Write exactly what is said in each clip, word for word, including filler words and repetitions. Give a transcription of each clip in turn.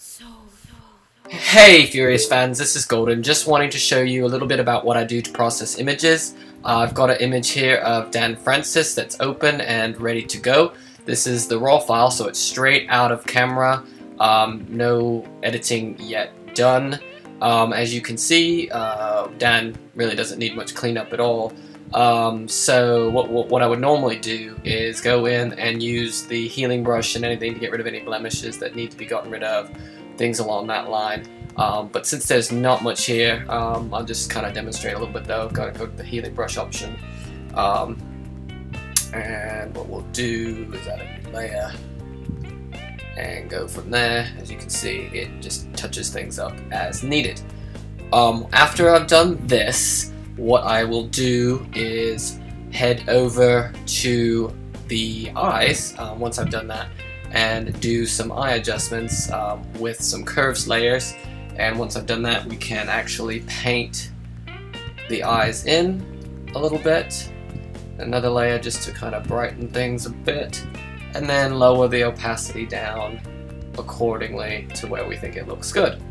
So, so, so. Hey Furious fans, this is Golden, just wanting to show you a little bit about what I do to process images. Uh, I've got an image here of Dan Francis that's open and ready to go. This is the raw file, so it's straight out of camera, um, no editing yet done. Um, as you can see, uh, Dan really doesn't need much cleanup at all. Um, so what, what, what I would normally do is go in and use the healing brush and anything to get rid of any blemishes that need to be gotten rid of, things along that line. Um, but since there's not much here, um, I'll just kind of demonstrate a little bit though. Gotta go to the healing brush option. Um, and what we'll do is add a new layer and go from there. As you can see, it just touches things up as needed. Um, after I've done this, what I will do is head over to the eyes, um, once I've done that, and do some eye adjustments um, with some curves layers. And once I've done that, we can actually paint the eyes in a little bit. Another layer just to kind of brighten things a bit, and then lower the opacity down accordingly to where we think it looks good.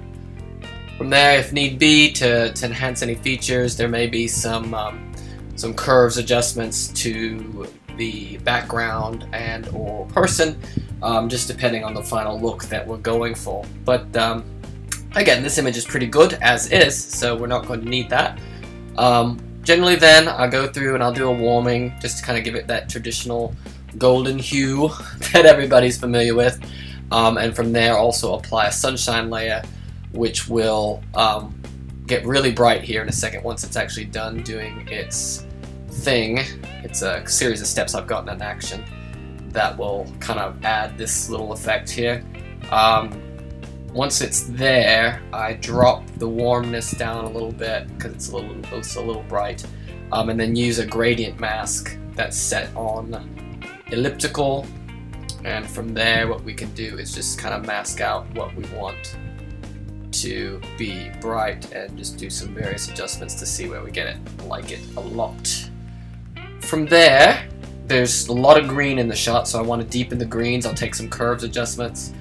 From there, if need be, to, to enhance any features, there may be some um, some curves adjustments to the background and or person, um, just depending on the final look that we're going for. But um, again, this image is pretty good as is, so we're not going to need that. Um, generally then, I'll go through and I'll do a warming just to kind of give it that traditional golden hue that everybody's familiar with, um, and from there also apply a sunshine layer, which will um, get really bright here in a second once it's actually done doing its thing. It's a series of steps I've gotten in action that will kind of add this little effect here. Um, once it's there, I drop the warmness down a little bit because it's a little, it's a little bright, um, and then use a gradient mask that's set on elliptical, and from there what we can do is just kind of mask out what we want to be bright and just do some various adjustments to see where we get it. I like it a lot. From there, there's a lot of green in the shot, so I want to deepen the greens. I'll take some curves adjustments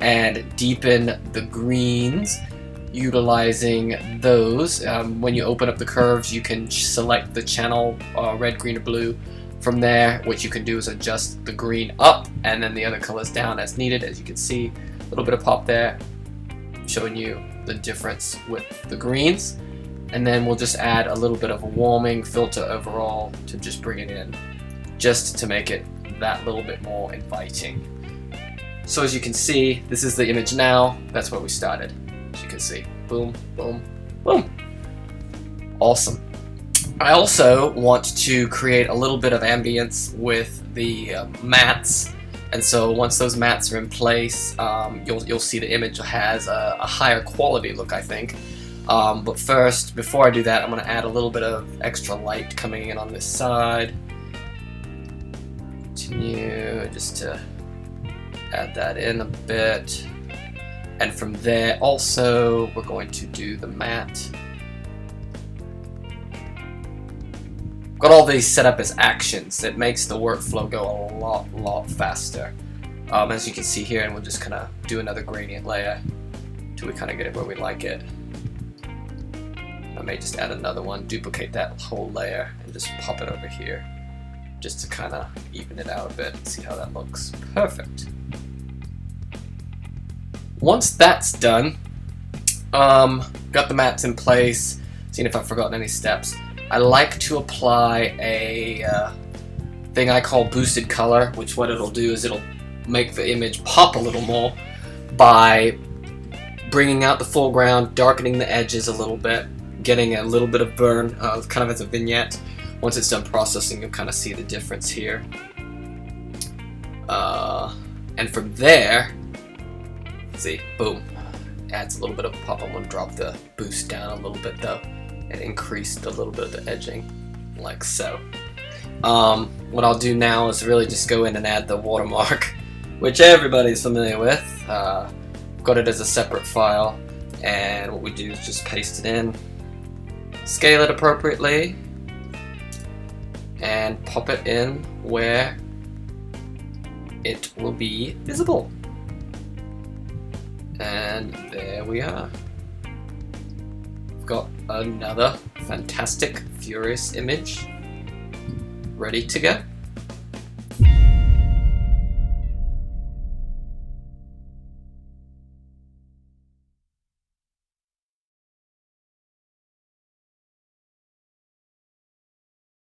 and deepen the greens, utilizing those. Um, when you open up the curves, you can select the channel, uh, red, green, or blue. From there, what you can do is adjust the green up and then the other colors down as needed. As you can see, a little bit of pop there, showing you the difference with the greens, and then we'll just add a little bit of a warming filter overall to just bring it in, just to make it that little bit more inviting. So as you can see, this is the image now. That's where we started. As you can see, boom, boom, boom. Awesome. I also want to create a little bit of ambience with the uh, mats. And so once those mats are in place, um, you'll, you'll see the image has a, a higher quality look, I think. Um, but first, before I do that, I'm going to add a little bit of extra light coming in on this side. Continue just to add that in a bit. And from there, also, we're going to do the matte. Got all these set up as actions. It makes the workflow go a lot, lot faster. Um, as you can see here, and we'll just kind of do another gradient layer till we kind of get it where we like it. I may just add another one, duplicate that whole layer, and just pop it over here, just to kind of even it out a bit and see how that looks. Perfect. Once that's done, um, got the mats in place, seeing if I've forgotten any steps. I like to apply a uh, thing I call boosted color, which what it'll do is it'll make the image pop a little more by bringing out the foreground, darkening the edges a little bit, getting a little bit of burn, uh, kind of as a vignette. Once it's done processing, you'll kind of see the difference here. Uh, and from there, see, boom, adds a little bit of pop. I'm gonna drop the boost down a little bit though, and increased a little bit of the edging, like so. Um, what I'll do now is really just go in and add the watermark, which everybody's familiar with. Uh, got it as a separate file, and what we do is just paste it in, scale it appropriately, and pop it in where it will be visible. And there we are. We've got another fantastic, furious image ready to go.